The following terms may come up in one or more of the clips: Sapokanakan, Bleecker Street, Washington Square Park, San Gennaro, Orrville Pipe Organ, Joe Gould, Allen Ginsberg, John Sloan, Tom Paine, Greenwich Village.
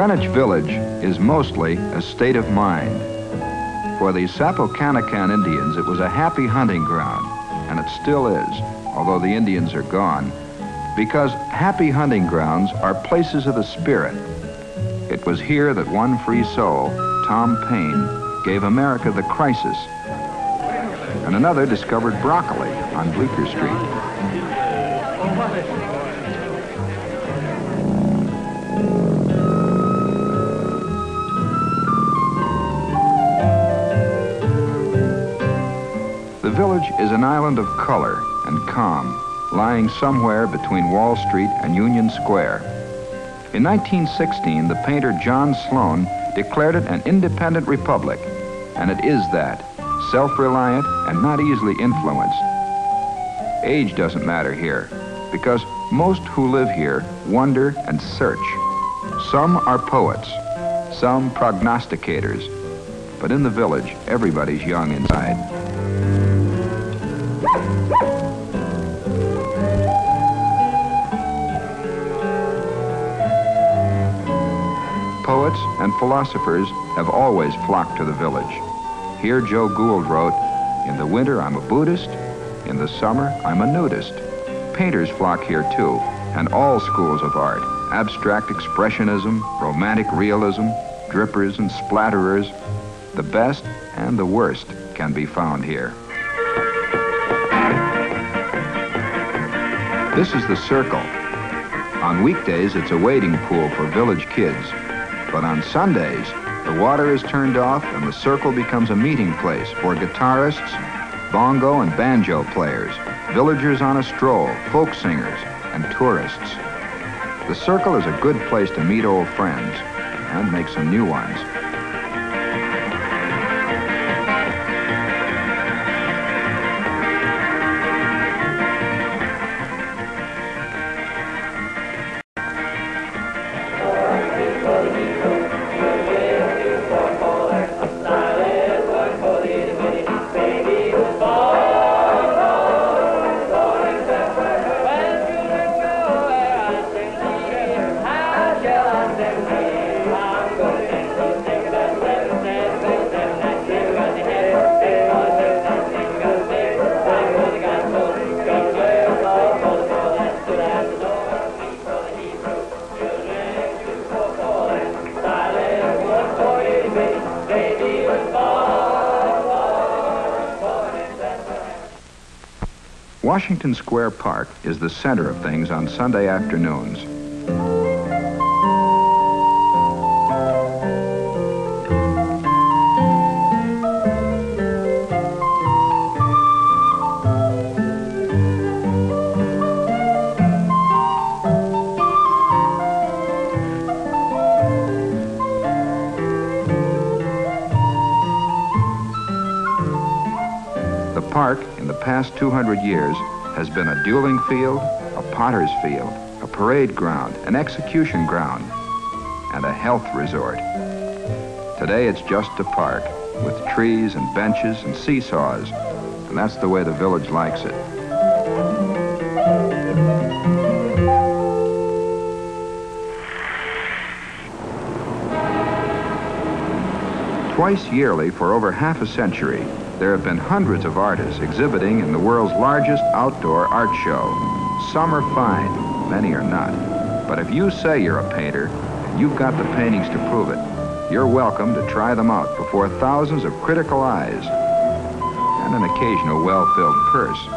Greenwich Village is mostly a state of mind. For the Sapokanakan Indians, it was a happy hunting ground, and it still is, although the Indians are gone, because happy hunting grounds are places of the spirit. It was here that one free soul, Tom Paine, gave America the crisis, and another discovered broccoli on Bleecker Street. The village is an island of color and calm, lying somewhere between Wall Street and Union Square. In 1916, the painter John Sloan declared it an independent republic, and it is that, self-reliant and not easily influenced. Age doesn't matter here, because most who live here wonder and search. Some are poets, some prognosticators, but in the village, everybody's young inside. Poets and philosophers have always flocked to the village. Here Joe Gould wrote, "In the winter I'm a Buddhist, in the summer I'm a nudist." Painters flock here too, and all schools of art, abstract expressionism, romantic realism, drippers and splatterers, the best and the worst can be found here. This is the circle. On weekdays, it's a wading pool for village kids. But on Sundays, the water is turned off and the circle becomes a meeting place for guitarists, bongo and banjo players, villagers on a stroll, folk singers, and tourists. The circle is a good place to meet old friends and make some new ones. Washington Square Park is the center of things on Sunday afternoons. The park, in the past 200 years, has been a dueling field, a potter's field, a parade ground, an execution ground, and a health resort. Today it's just a park with trees and benches and seesaws, and that's the way the village likes it. Twice yearly for over half a century, there have been hundreds of artists exhibiting in the world's largest outdoor art show. Some are fine, many are not. But if you say you're a painter, and you've got the paintings to prove it, you're welcome to try them out before thousands of critical eyes and an occasional well-filled purse.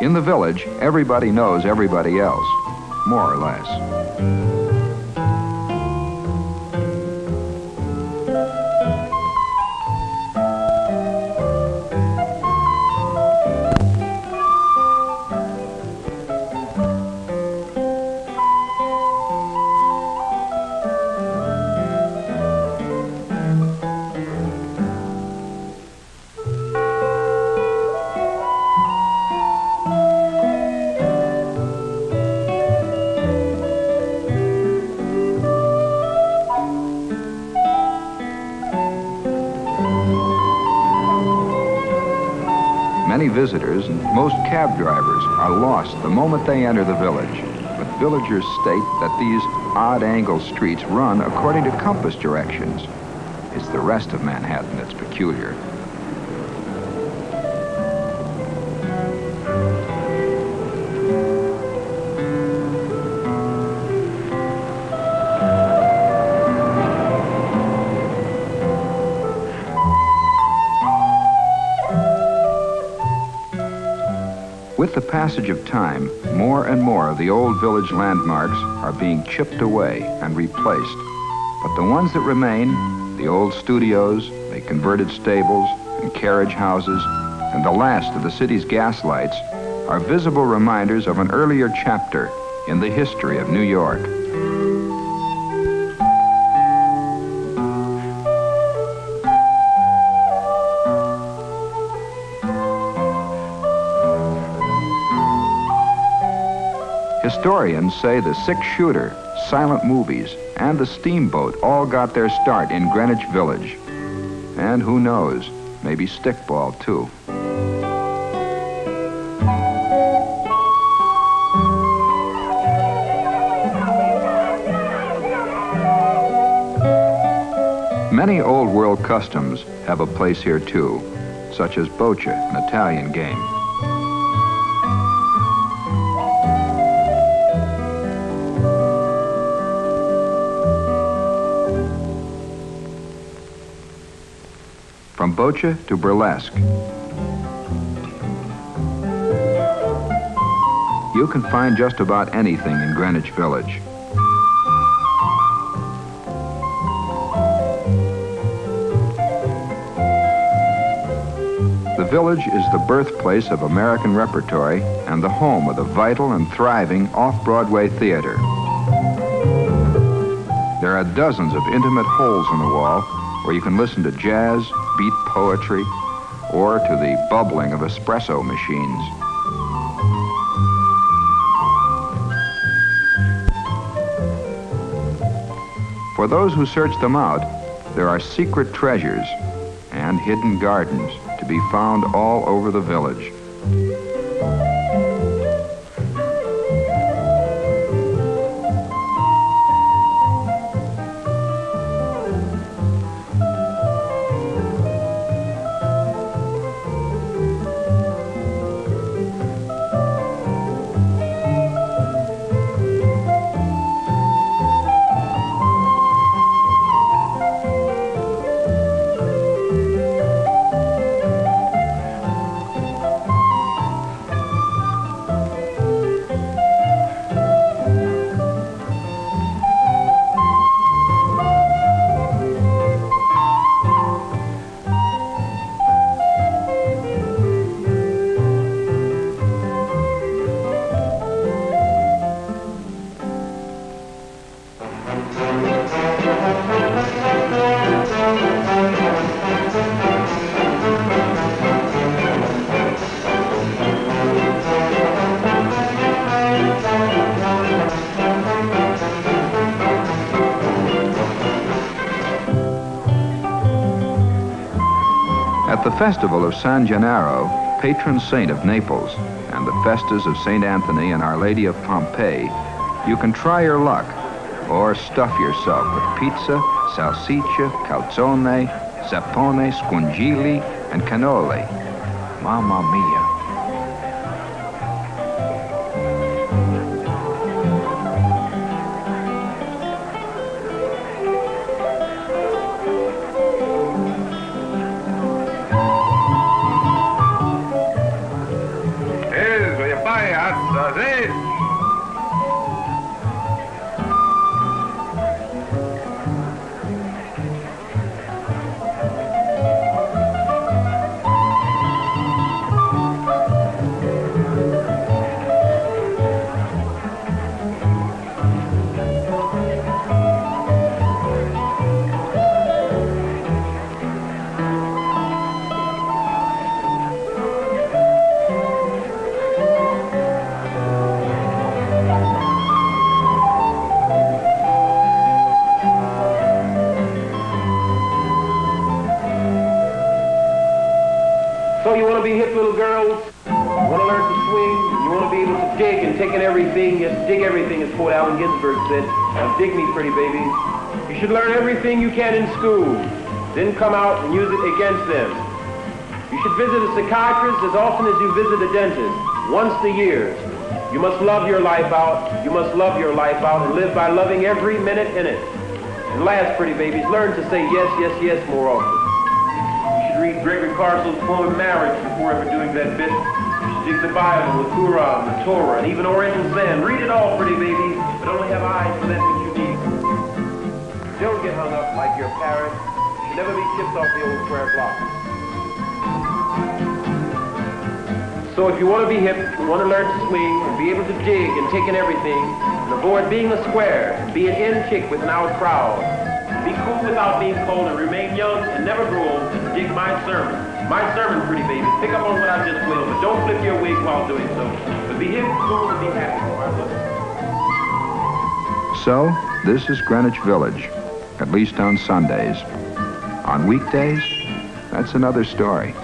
In the village, everybody knows everybody else, more or less. Many visitors and most cab drivers are lost the moment they enter the village, but villagers state that these odd angle streets run according to compass directions. It's the rest of Manhattan that's peculiar. With the passage of time, more and more of the old village landmarks are being chipped away and replaced. But the ones that remain, the old studios, the converted stables and carriage houses, and the last of the city's gaslights, are visible reminders of an earlier chapter in the history of New York. Historians say the six-shooter, silent movies, and the steamboat all got their start in Greenwich Village. And who knows, maybe stickball too. Many old-world customs have a place here too, such as boccia, an Italian game. From boccia to burlesque. You can find just about anything in Greenwich Village. The village is the birthplace of American repertory and the home of the vital and thriving off-Broadway theater. There are dozens of intimate holes in the wall where you can listen to jazz, beat poetry, or to the bubbling of espresso machines. For those who search them out, there are secret treasures and hidden gardens to be found all over the village. At the festival of San Gennaro, patron saint of Naples, and the festas of St. Anthony and Our Lady of Pompeii, you can try your luck or stuff yourself with pizza, salsiccia, calzone, zappone, scungili, and cannoli. Mamma mia. be hip, little girls. You want to learn to swing. You want to be able to dig and take in everything. Yes, dig everything is what Allen Ginsberg said. Now, dig me, pretty babies. You should learn everything you can in school. Then come out and use it against them. You should visit a psychiatrist as often as you visit a dentist, once a year. You must love your life out. You must love your life out and live by loving every minute in it. And last, pretty babies, learn to say yes, yes, yes more often. You should read Gregory Carsel's poem, Marriage, before ever doing that bit. You should dig the Bible, the Quran, the Torah, and even Oriental Zen. Read it all, pretty babies, but only have eyes for that which you need. Don't get hung up like your parents. You should never be tipped off the old square block. So if you want to be hip, you want to learn to swing, and be able to dig and take in everything, and avoid being a square, be an in kick with an out crowd. Be cool without being cold, and remain young and never grow old, and dig my sermon. My sermon, pretty baby. Pick up on what I just will, but don't flip your wig while doing so. But be hip, cool, and be happy for our lives. So, this is Greenwich Village, at least on Sundays. On weekdays, that's another story.